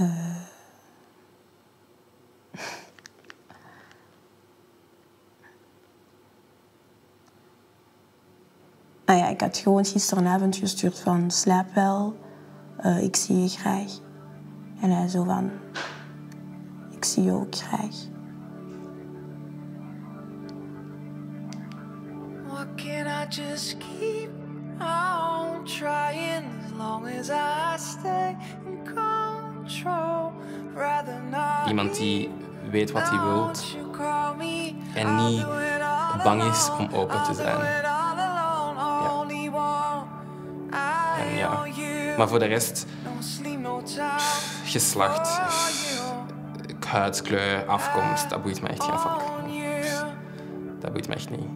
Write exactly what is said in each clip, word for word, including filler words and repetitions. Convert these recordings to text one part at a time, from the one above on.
Uh, nou ja, ik had gewoon gisteravond gestuurd van slaap wel, uh, ik zie je graag. En hij zo van, ik zie je ook graag. What can I just keep on trying as long as I stay in control? Iemand die weet wat hij wil en niet bang is om open te zijn. Ja. Maar voor de rest, pff, geslacht, pff, huidskleur, afkomst, dat boeit me echt geen vak. Pff, dat boeit me echt niet.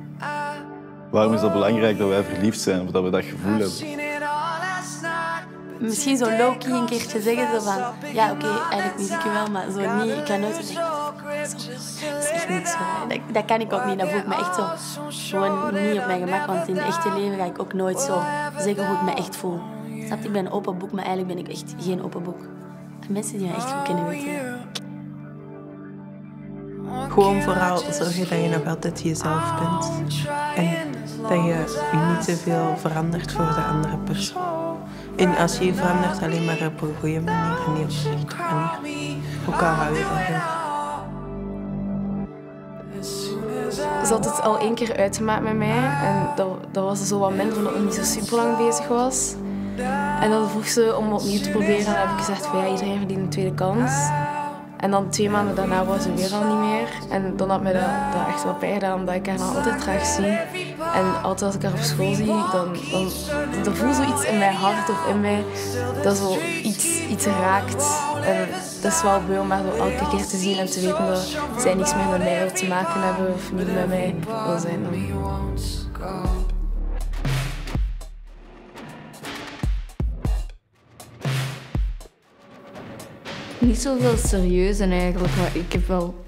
Waarom is het belangrijk dat wij verliefd zijn of dat we dat gevoel hebben? Misschien zo low-key een keertje zeggen zo van, ja oké, okay, eigenlijk mis ik je wel, maar zo niet, ik kan nooit zeggen, dat is echt niet zo. Dat, dat kan ik ook niet, dat voelt me echt zo, gewoon niet op mijn gemak, want in het echte leven ga ik ook nooit zo zeggen hoe ik me echt voel. Snap je, ik ben een open boek, maar eigenlijk ben ik echt geen open boek. En mensen die me echt goed kennen weten. Gewoon vooral zorgen dat je nog altijd jezelf bent. En dat je je niet te veel verandert voor de andere persoon. En als je je verandert, alleen maar op een goede manier en niet op een slechte manier. Ook al hou je ervan. Ze had het al één keer uitgemaakt met mij. En dat, dat was zo wat minder omdat ik niet zo super lang bezig was. En dan vroeg ze om opnieuw te proberen. En dan heb ik gezegd van ja, iedereen verdient een tweede kans. En dan twee maanden daarna was ze weer al niet meer. En dan had mij dat, dat echt wel pijn gedaan, omdat ik haar nou altijd graag zie. En altijd als ik haar op school zie, dan, dan, dan voel ik zoiets in mijn hart of in mij dat zo iets, iets raakt. En dat is wel beu om haar elke keer te zien en te weten dat zij niks meer met mij wil te maken hebben of niet met mij wil zijn. Niet zoveel serieus en eigenlijk, maar ik heb wel...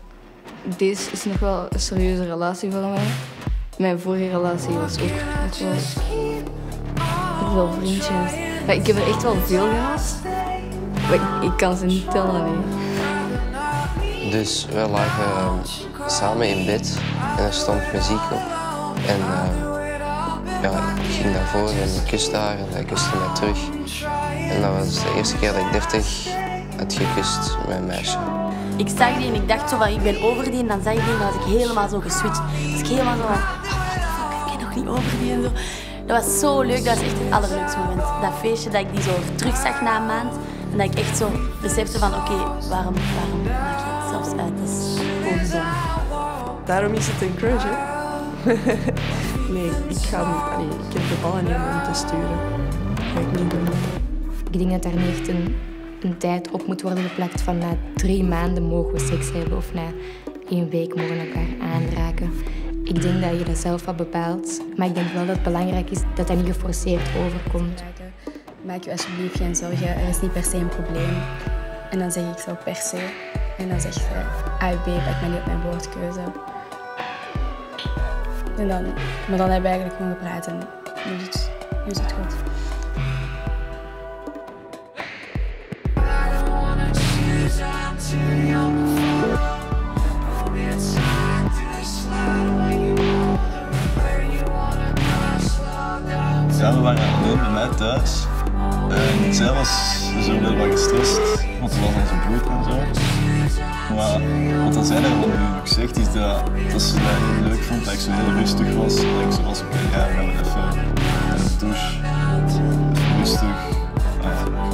Deze is nog wel een serieuze relatie voor mij. Mijn vorige relatie was ook... Ik heb wel vriendjes. Maar ik heb er echt wel veel gehad. Maar ik, ik kan ze niet tellen, nee. Dus we lagen uh, samen in bed en er stond muziek op. En uh, ja, ik ging naar voren en ik kuste haar en hij kuste mij terug. En dat was de eerste keer dat ik deftig... had gekust met een meisje. Ik zag die en ik dacht zo van, ik ben over die en dan zag ik die en dan was ik helemaal zo geswitcht. Dus ik helemaal zo van, oh, ik ben nog niet over die en zo. Dat was zo leuk, dat was echt het allerleukste moment. Dat feestje dat ik die zo terugzag na een maand en dat ik echt zo besefte van, oké, okay, waarom, waarom maak je het zelfs uit? Dat is gewoon zo. Daarom is het een crush, hè? Nee, ik ga niet, allee, ik heb de ballen niet om te sturen. Dat ga ik niet doen. Ik denk dat daar niet echt een... een tijd op moet worden geplakt van na drie maanden mogen we seks hebben of na één week mogen we elkaar aanraken. Ik denk dat je dat zelf wat bepaalt, maar ik denk wel dat het belangrijk is dat dat niet geforceerd overkomt. Maak je alsjeblieft geen zorgen, er is niet per se een probleem. En dan zeg ik zo per se. En dan zeg ze, ah, babe, pak me niet op mijn woordkeuze. En dan, maar dan hebben we eigenlijk gewoon gepraat en nu is het, nu is het goed. Ja, we waren alleen bij mij thuis. En zij was zoveel wat gestrest, want ze was aan zijn broer en zo. Maar wat zij daar nu ook zegt, is dat, dat ze het leuk vond dat ik zo heel rustig was. Dat ik zo was, oké, ja, we gaan even naar de douche. Rustig. Ja.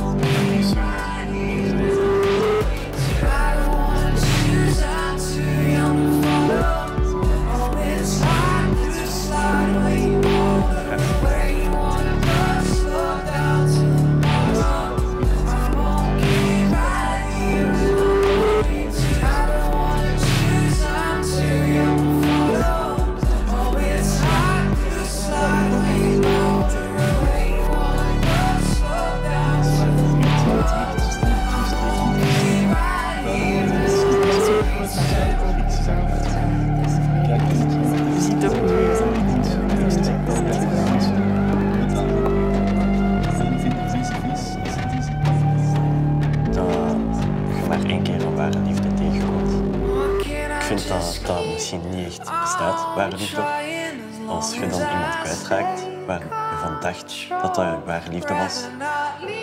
echt bestaat, ware liefde. Als je dan iemand kwijtraakt waar je van dacht dat dat ware liefde was,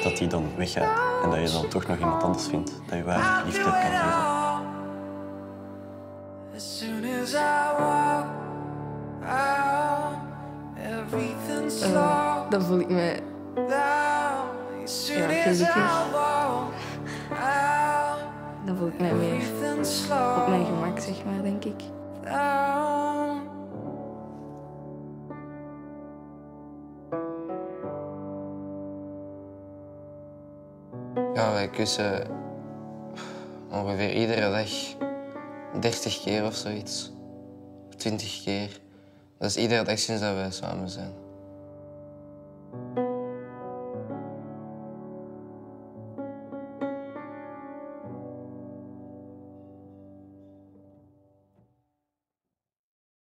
dat die dan weggaat en dat je dan toch nog iemand anders vindt dat je ware liefde kan geven. Uh, dan voel ik me ja, gelukkig. Dan voel ik mij meer op mijn gemak, zeg maar, denk ik. Ja, wij kussen ongeveer iedere dag dertig keer of zoiets. twintig keer. Dat is iedere dag sinds dat wij samen zijn.